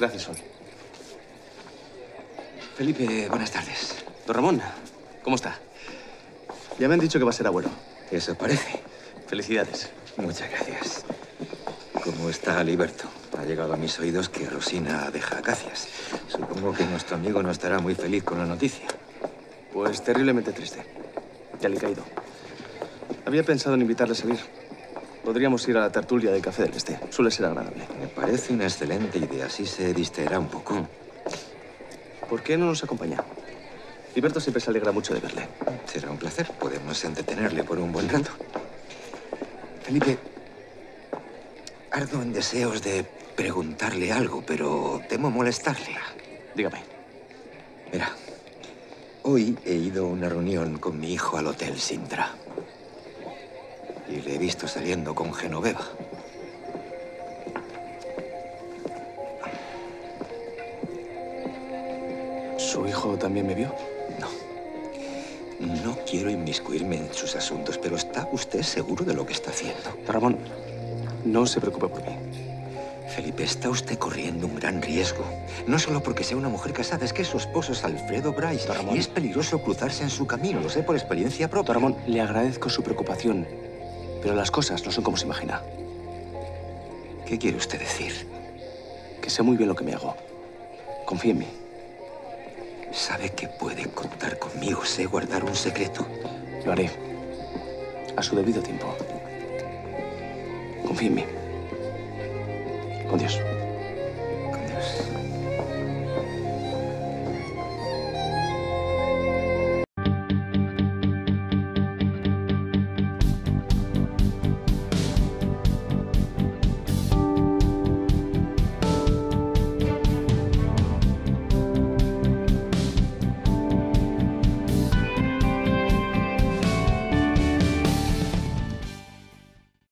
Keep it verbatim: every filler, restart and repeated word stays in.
Gracias, Sol. Felipe, buenas tardes. Don Ramón, ¿cómo está? Ya me han dicho que va a ser abuelo. Eso parece. Felicidades. Muchas gracias. ¿Cómo está Aliberto? Ha llegado a mis oídos que Rosina deja Acacias. Supongo que nuestro amigo no estará muy feliz con la noticia. Pues terriblemente triste. Ya le he caído. Había pensado en invitarle a salir. Podríamos ir a la tertulia del Café del Este. Suele ser agradable. Me parece una excelente idea. Así se distraerá un poco. ¿Por qué no nos acompaña? Liberto siempre se alegra mucho de verle. Será un placer. Podemos entretenerle por un buen rato. Felipe, ardo en deseos de preguntarle algo, pero temo molestarle. Dígame. Mira, hoy he ido a una reunión con mi hijo al Hotel Sintra. Y le he visto saliendo con Genoveva. ¿Su hijo también me vio? No. No quiero inmiscuirme en sus asuntos, pero ¿está usted seguro de lo que está haciendo? Ramón, no se preocupe por mí. Felipe, está usted corriendo un gran riesgo. No solo porque sea una mujer casada, es que su esposo es Alfredo Bryce. Y es peligroso cruzarse en su camino, lo sé por experiencia propia. Ramón, le agradezco su preocupación. Pero las cosas no son como se imagina. ¿Qué quiere usted decir? Que sé muy bien lo que me hago. Confíe en mí. Sabe que puede contar conmigo. Sé guardar un secreto. Lo haré. A su debido tiempo. Confíe en mí. Con Dios.